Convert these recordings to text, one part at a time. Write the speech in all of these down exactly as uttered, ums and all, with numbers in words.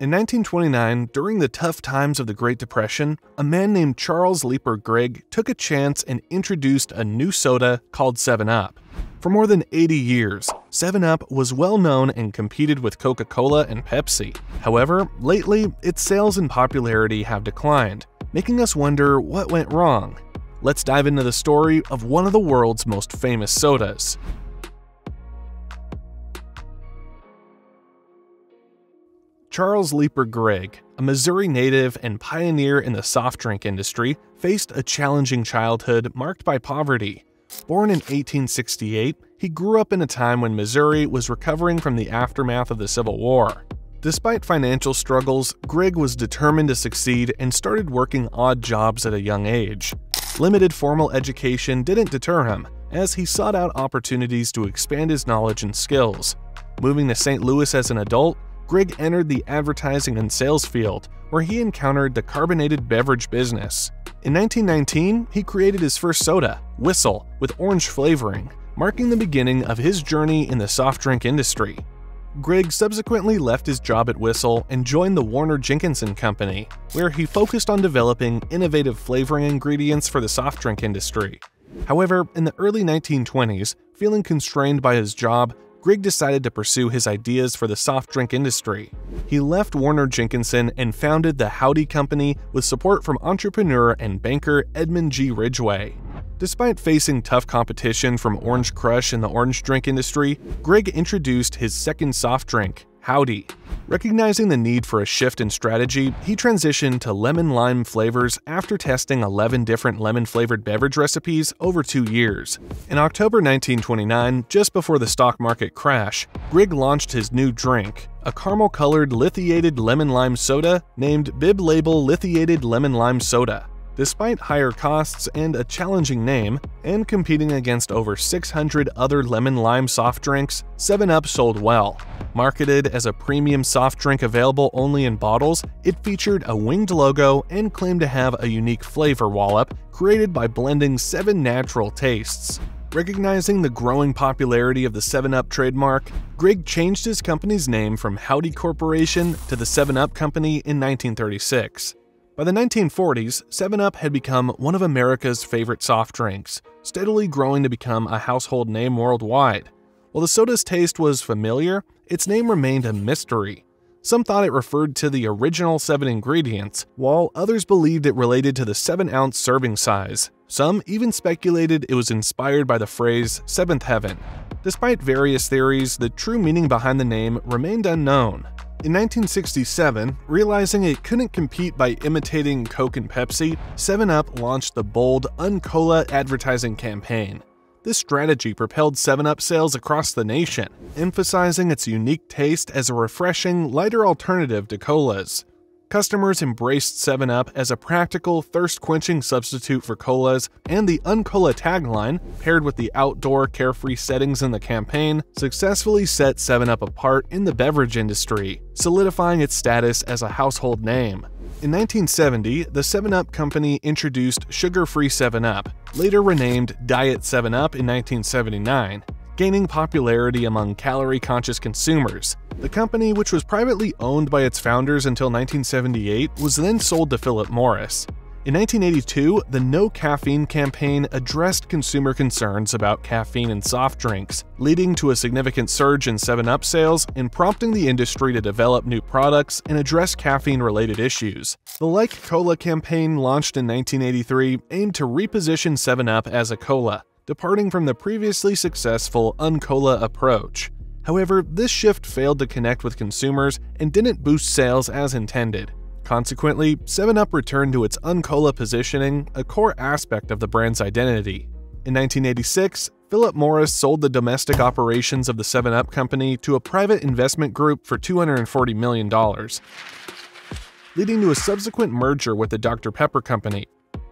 In nineteen twenty-nine, during the tough times of the Great Depression, a man named Charles Leaper Grigg took a chance and introduced a new soda called seven up. For more than eighty years, seven up was well known and competed with Coca-Cola and Pepsi. However, lately, its sales and popularity have declined, making us wonder what went wrong. Let's dive into the story of one of the world's most famous sodas. Charles Leaper Grigg, a Missouri native and pioneer in the soft drink industry, faced a challenging childhood marked by poverty. Born in eighteen sixty-eight, he grew up in a time when Missouri was recovering from the aftermath of the Civil War. Despite financial struggles, Grigg was determined to succeed and started working odd jobs at a young age. Limited formal education didn't deter him, as he sought out opportunities to expand his knowledge and skills. Moving to Saint Louis as an adult, Grigg entered the advertising and sales field, where he encountered the carbonated beverage business. In nineteen nineteen, he created his first soda, Whistle, with orange flavoring, marking the beginning of his journey in the soft drink industry. Grigg subsequently left his job at Whistle and joined the Warner Jenkinson Company, where he focused on developing innovative flavoring ingredients for the soft drink industry. However, in the early nineteen twenties, feeling constrained by his job, Grigg decided to pursue his ideas for the soft drink industry. He left Warner Jenkinson and founded the Howdy Company with support from entrepreneur and banker Edmund G. Ridgway. Despite facing tough competition from Orange Crush in the orange drink industry, Grigg introduced his second soft drink, Howdy. Recognizing the need for a shift in strategy, he transitioned to lemon-lime flavors after testing eleven different lemon-flavored beverage recipes over two years. In October nineteen twenty-nine, just before the stock market crash, Grigg launched his new drink, a caramel-colored lithiated lemon lime soda named Bibb Label Lithiated Lemon Lime Soda. Despite higher costs and a challenging name, and competing against over six hundred other lemon-lime soft drinks, seven up sold well. Marketed as a premium soft drink available only in bottles, it featured a winged logo and claimed to have a unique flavor wallop created by blending seven natural tastes. Recognizing the growing popularity of the seven up trademark, Grigg changed his company's name from Howdy Corporation to the seven up Company in nineteen thirty-six. By the nineteen forties, seven up had become one of America's favorite soft drinks, steadily growing to become a household name worldwide. While the soda's taste was familiar, its name remained a mystery. Some thought it referred to the original seven ingredients, while others believed it related to the seven ounce serving size. Some even speculated it was inspired by the phrase seventh heaven. Despite various theories, the true meaning behind the name remained unknown. In nineteen sixty-seven, realizing it couldn't compete by imitating Coke and Pepsi, seven up launched the bold Un-Cola advertising campaign. This strategy propelled seven up sales across the nation, emphasizing its unique taste as a refreshing, lighter alternative to colas. Customers embraced seven up as a practical, thirst-quenching substitute for colas, and the Un-Cola tagline, paired with the outdoor, carefree settings in the campaign, successfully set seven up apart in the beverage industry, solidifying its status as a household name. In nineteen seventy, the seven up Company introduced sugar-free seven up, later renamed Diet seven up in nineteen seventy-nine, gaining popularity among calorie-conscious consumers. The company, which was privately owned by its founders until nineteen seventy-eight, was then sold to Philip Morris. In nineteen eighty-two, the No Caffeine campaign addressed consumer concerns about caffeine in soft drinks, leading to a significant surge in seven up sales and prompting the industry to develop new products and address caffeine-related issues. The Like Cola campaign, launched in nineteen eighty-three, aimed to reposition seven up as a cola, departing from the previously successful Un-Cola approach. However, this shift failed to connect with consumers and didn't boost sales as intended. Consequently, seven up returned to its Un-Cola positioning, a core aspect of the brand's identity. In nineteen eighty-six, Philip Morris sold the domestic operations of the seven up Company to a private investment group for two hundred forty million dollars, leading to a subsequent merger with the Doctor Pepper Company.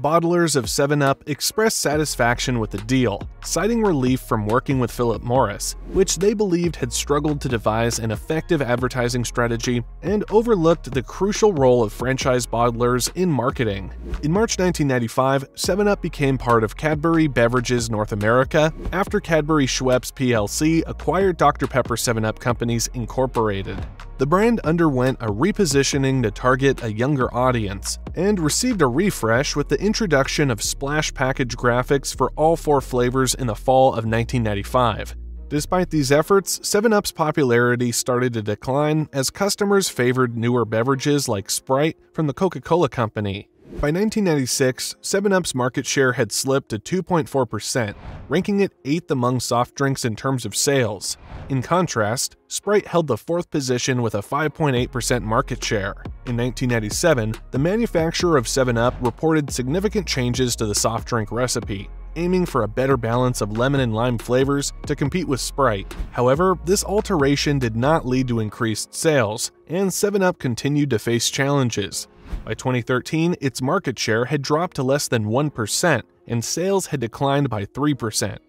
Bottlers of seven up expressed satisfaction with the deal, citing relief from working with Philip Morris, which they believed had struggled to devise an effective advertising strategy and overlooked the crucial role of franchise bottlers in marketing. In March nineteen ninety-five, seven up became part of Cadbury Beverages North America after Cadbury Schweppes P L C acquired Doctor Pepper seven up Companies Incorporated. The brand underwent a repositioning to target a younger audience and received a refresh with the introduction of splash package graphics for all four flavors in the fall of nineteen ninety-five. Despite these efforts, seven up's popularity started to decline as customers favored newer beverages like Sprite from the Coca-Cola company. By nineteen ninety-six, seven up's market share had slipped to two point four percent, ranking it eighth among soft drinks in terms of sales. In contrast, Sprite held the fourth position with a five point eight percent market share. In nineteen ninety-seven, the manufacturer of seven up reported significant changes to the soft drink recipe, aiming for a better balance of lemon and lime flavors to compete with Sprite. However, this alteration did not lead to increased sales, and seven up continued to face challenges. By twenty thirteen, its market share had dropped to less than one percent, and sales had declined by three percent.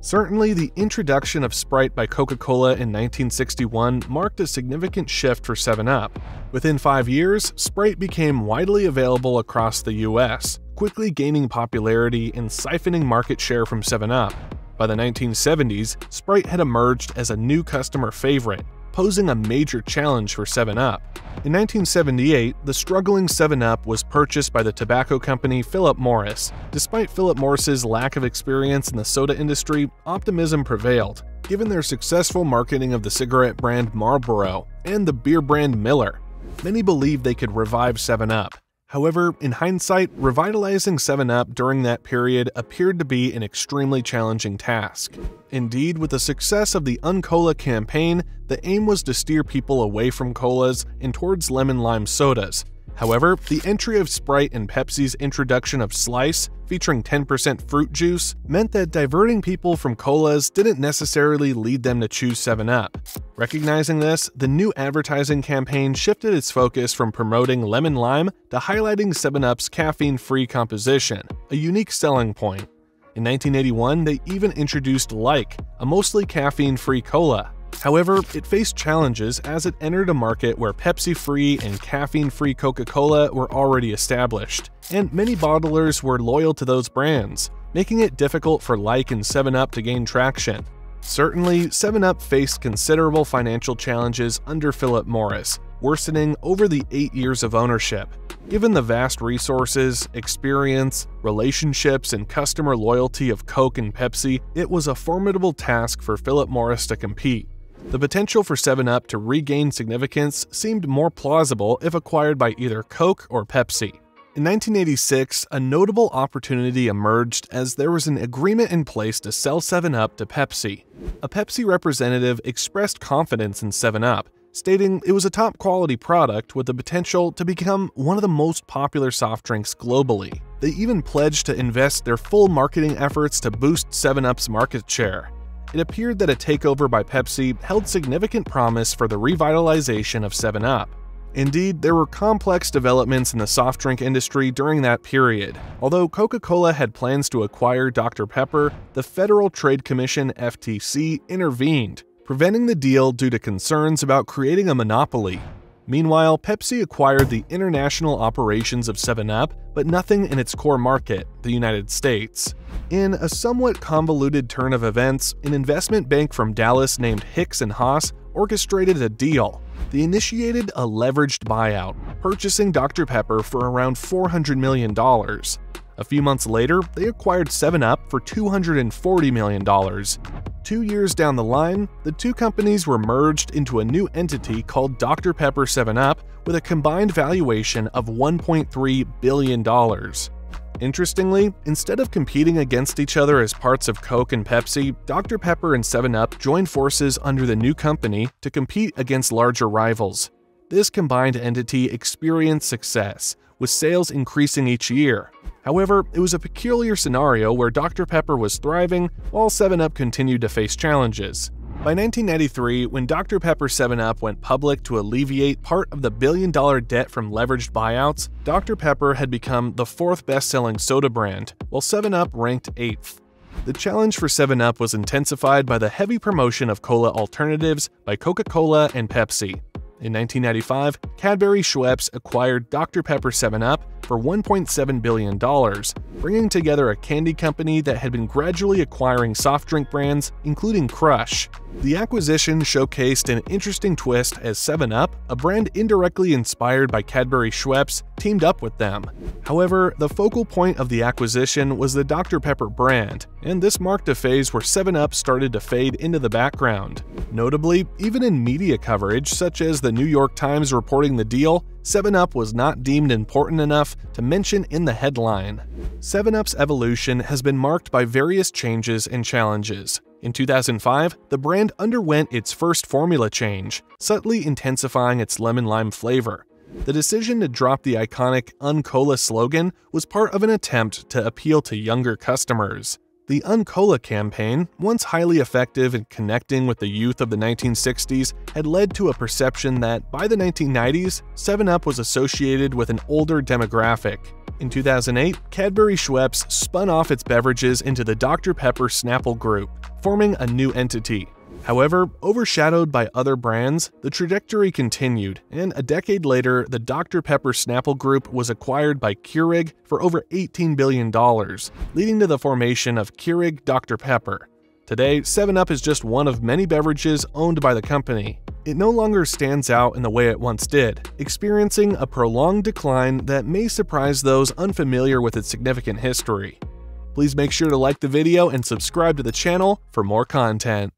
Certainly, the introduction of Sprite by Coca-Cola in nineteen sixty-one marked a significant shift for seven up. Within five years, Sprite became widely available across the U S, quickly gaining popularity and siphoning market share from seven up. By the nineteen seventies, Sprite had emerged as a new customer favorite, posing a major challenge for seven up. In nineteen seventy-eight, the struggling seven up was purchased by the tobacco company Philip Morris. Despite Philip Morris's lack of experience in the soda industry, optimism prevailed, given their successful marketing of the cigarette brand Marlboro and the beer brand Miller. Many believed they could revive seven up. However, in hindsight, revitalizing seven up during that period appeared to be an extremely challenging task. Indeed, with the success of the Un-Cola campaign, the aim was to steer people away from colas and towards lemon-lime sodas. However, the entry of Sprite and Pepsi's introduction of Slice, featuring ten percent fruit juice, meant that diverting people from colas didn't necessarily lead them to choose seven up. Recognizing this, the new advertising campaign shifted its focus from promoting lemon lime to highlighting seven up's caffeine-free composition, a unique selling point. In nineteen eighty-one, they even introduced Like, a mostly caffeine-free cola. However, it faced challenges as it entered a market where Pepsi-free and caffeine-free Coca-Cola were already established, and many bottlers were loyal to those brands, making it difficult for Like and seven up to gain traction. Certainly, seven up faced considerable financial challenges under Philip Morris, worsening over the eight years of ownership. Given the vast resources, experience, relationships, and customer loyalty of Coke and Pepsi, it was a formidable task for Philip Morris to compete. The potential for seven up to regain significance seemed more plausible if acquired by either Coke or Pepsi. In nineteen eighty-six, a notable opportunity emerged as there was an agreement in place to sell seven up to Pepsi. A Pepsi representative expressed confidence in seven up, stating it was a top-quality product with the potential to become one of the most popular soft drinks globally. They even pledged to invest their full marketing efforts to boost seven up's market share. It appeared that a takeover by Pepsi held significant promise for the revitalization of seven up. Indeed, there were complex developments in the soft drink industry during that period. Although Coca-Cola had plans to acquire Doctor Pepper, the Federal Trade Commission F T C intervened, preventing the deal due to concerns about creating a monopoly. Meanwhile, Pepsi acquired the international operations of seven up, but nothing in its core market, the United States. In a somewhat convoluted turn of events, an investment bank from Dallas named Hicks and Haas orchestrated a deal. They initiated a leveraged buyout, purchasing Doctor Pepper for around four hundred million dollars. A few months later, they acquired seven up for two hundred forty million dollars. Two years down the line, the two companies were merged into a new entity called Doctor Pepper seven up with a combined valuation of one point three billion dollars. Interestingly, instead of competing against each other as parts of Coke and Pepsi, Doctor Pepper and seven up joined forces under the new company to compete against larger rivals. This combined entity experienced success, with sales increasing each year. However, it was a peculiar scenario where Doctor Pepper was thriving while seven up continued to face challenges. By nineteen ninety-three, when Doctor Pepper seven up went public to alleviate part of the billion-dollar debt from leveraged buyouts, Doctor Pepper had become the fourth best-selling soda brand, while seven up ranked eighth. The challenge for seven up was intensified by the heavy promotion of cola alternatives by Coca-Cola and Pepsi. In nineteen ninety-five, Cadbury Schweppes acquired Doctor Pepper seven up for one point seven billion dollars, bringing together a candy company that had been gradually acquiring soft drink brands, including Crush. The acquisition showcased an interesting twist as seven up, a brand indirectly inspired by Cadbury Schweppes, teamed up with them. However, the focal point of the acquisition was the Doctor Pepper brand, and this marked a phase where seven up started to fade into the background. Notably, even in media coverage, such as the New York Times reporting the deal, seven up was not deemed important enough to mention in the headline. seven up's evolution has been marked by various changes and challenges. In two thousand five, the brand underwent its first formula change, subtly intensifying its lemon-lime flavor. The decision to drop the iconic Un-Cola slogan was part of an attempt to appeal to younger customers. The Un-Cola campaign, once highly effective in connecting with the youth of the nineteen sixties, had led to a perception that, by the nineteen nineties, seven up was associated with an older demographic. In two thousand eight, Cadbury Schweppes spun off its beverages into the Doctor Pepper Snapple Group, forming a new entity. However, overshadowed by other brands, the trajectory continued, and a decade later, the Doctor Pepper Snapple Group was acquired by Keurig for over eighteen billion dollars, leading to the formation of Keurig Doctor Pepper. Today, seven up is just one of many beverages owned by the company. It no longer stands out in the way it once did, experiencing a prolonged decline that may surprise those unfamiliar with its significant history. Please make sure to like the video and subscribe to the channel for more content.